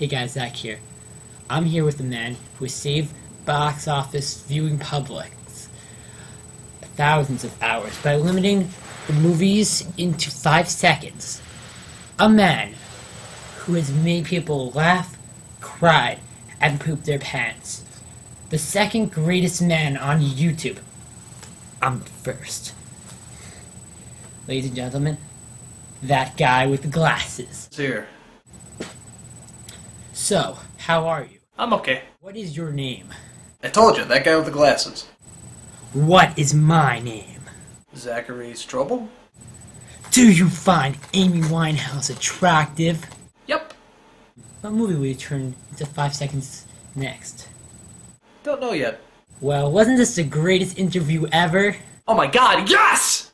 Hey guys, Zach here. I'm here with a man who has saved box office viewing publics thousands of hours by limiting the movies into 5 seconds. A man who has made people laugh, cry, and poop their pants. The second greatest man on YouTube. I'm first. Ladies and gentlemen, that guy with the glasses. It's here. So, how are you? I'm okay. What is your name? I told you, that guy with the glasses. What is my name? Zachary Strobel. Do you find Amy Winehouse attractive? Yep. What movie will you turn into 5 seconds next? Don't know yet. Well, wasn't this the greatest interview ever? Oh my god, yes!